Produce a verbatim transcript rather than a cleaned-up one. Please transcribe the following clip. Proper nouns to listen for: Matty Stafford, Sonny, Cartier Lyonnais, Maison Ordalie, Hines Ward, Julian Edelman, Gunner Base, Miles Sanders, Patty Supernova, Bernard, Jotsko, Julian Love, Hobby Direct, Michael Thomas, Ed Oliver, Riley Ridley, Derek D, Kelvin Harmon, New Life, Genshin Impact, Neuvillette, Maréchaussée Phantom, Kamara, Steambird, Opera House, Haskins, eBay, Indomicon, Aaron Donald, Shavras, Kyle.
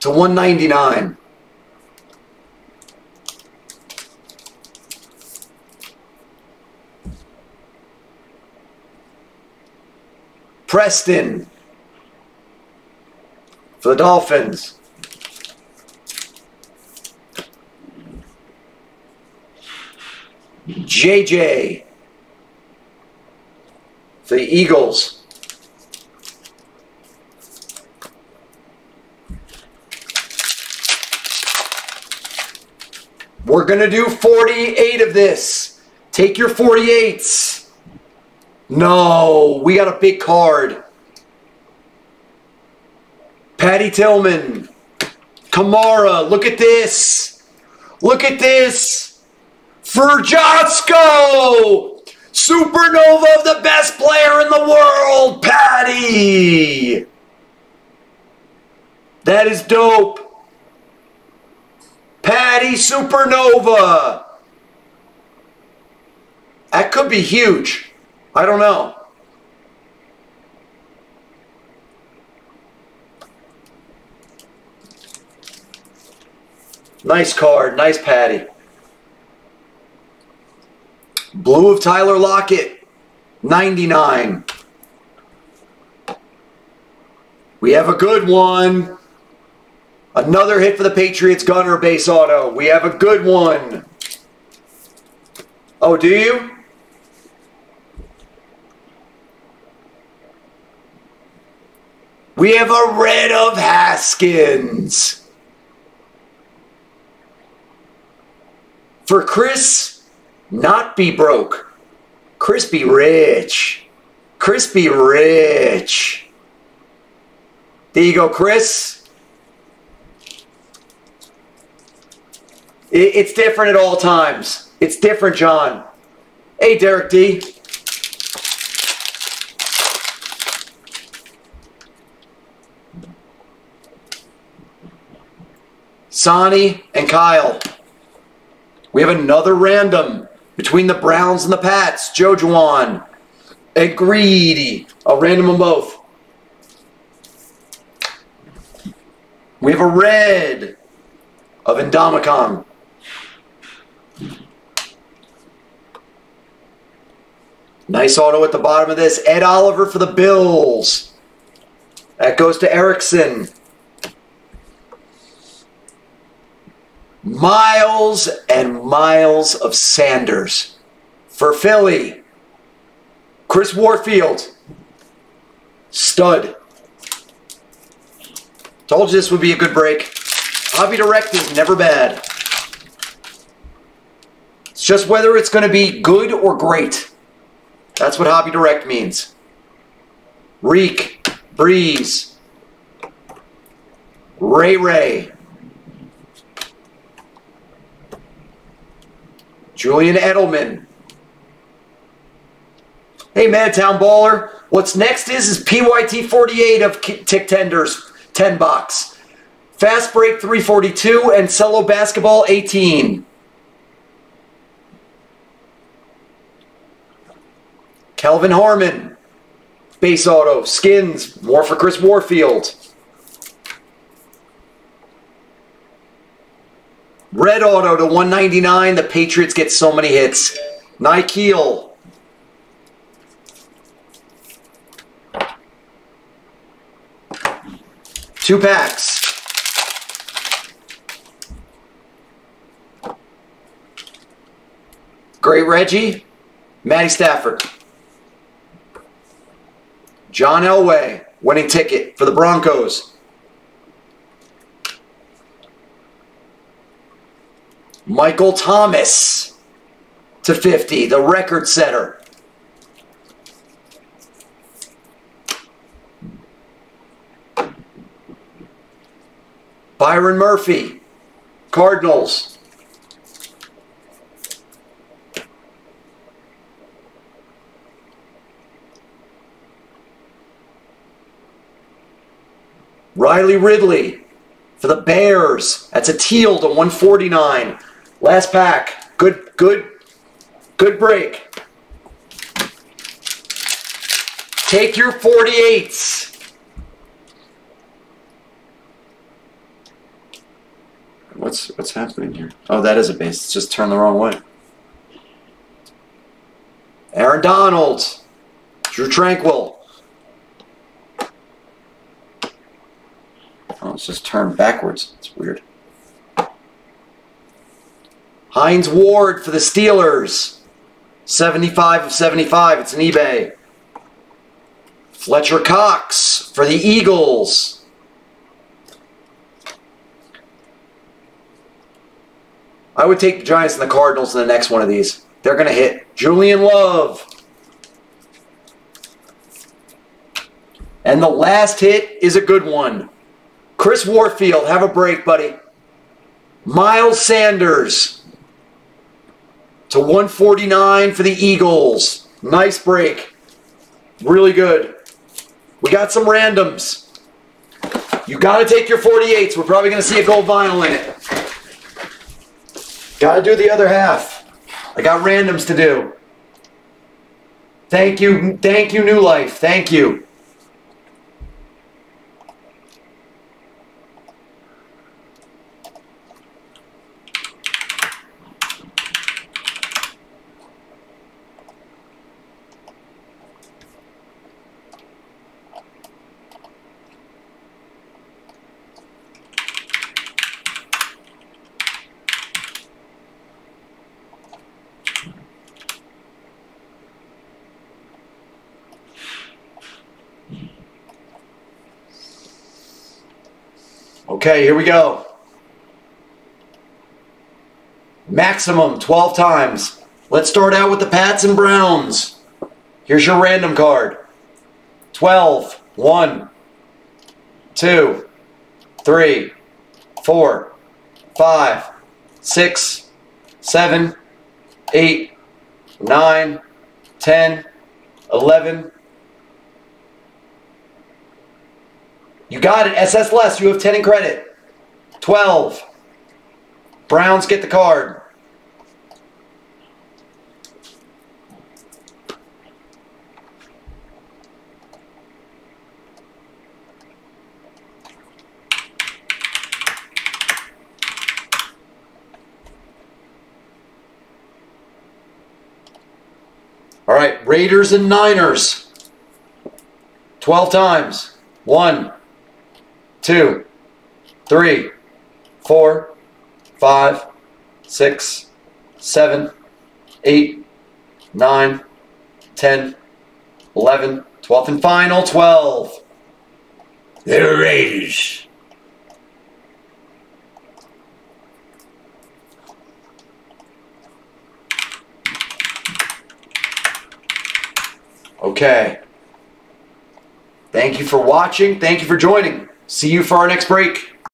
to one ninety-nine. Preston for the Dolphins. J J for the Eagles. We're going to do forty-eight of this. Take your forty-eights. No, we got a big card. Patty Tillman. Kamara, look at this. Look at this. For Jotsko. Supernova, the best player in the world, Patty. That is dope. Patty Supernova. That could be huge. I don't know. Nice card. Nice Patty. Blue of Tyler Lockett. ninety-nine. We have a good one. Another hit for the Patriots. Gunner Base auto. We have a good one. Oh, do you? We have a red of Haskins. For Chris, not be broke. Chris be rich. Chris be rich. There you go, Chris. It's different at all times. It's different, John. Hey, Derek D. Sonny and Kyle. We have another random between the Browns and the Pats. JoJuan and Greedy. A random on both. We have a red of Indomicon. Nice auto at the bottom of this. Ed Oliver for the Bills. That goes to Erickson. Miles and Miles of Sanders for Philly. Chris Warfield. Stud. Told you this would be a good break. Hobby Direct is never bad. It's just whether it's going to be good or great. That's what Hobby Direct means. Reek. Breeze. Ray Ray. Julian Edelman. Hey, Madtown Baller. What's next is, is P Y T forty-eight of Tick Tenders, ten box. Fast Break three forty-two and Cello Basketball eighteen. Kelvin Harmon. Base auto. Skins. More for Chris Warfield. Red auto to one ninety-nine. The Patriots get so many hits. Nikhil. Two packs. Great Reggie. Matty Stafford. John Elway. Winning ticket for the Broncos. Michael Thomas to fifty, the record setter. Byron Murphy, Cardinals. Riley Ridley for the Bears. That's a teal to one forty-nine. Last pack. Good, good, good break. Take your forty-eights. What's what's happening here? Oh, that is a base. It's just turned the wrong way. Aaron Donald! Drew Tranquil! Oh, it's just turned backwards. It's weird. Hines Ward for the Steelers. seventy-five of seventy-five. It's an eBay. Fletcher Cox for the Eagles. I would take the Giants and the Cardinals in the next one of these. They're going to hit. Julian Love. And the last hit is a good one. Chris Warfield, have a break, buddy. Miles Sanders to one forty-nine for the Eagles. Nice break. Really good. We got some randoms. You got to take your forty-eights. We're probably going to see a gold vinyl in it. Got to do the other half. I got randoms to do. Thank you. Thank you, New Life. Thank you. Okay, here we go. Maximum twelve times. Let's start out with the Pats and Browns. Here's your random card. twelve, one, two, three, four, five, six, seven, eight, nine, ten, eleven. You got it. S S less. You have ten in credit. twelve. Browns get the card. All right. Raiders and Niners. twelve times. one. Two, three, four, five, six, seven, eight, nine, ten, eleven, twelfth and final, twelve. The Raiders. Okay. Thank you for watching. Thank you for joining. See you for our next break.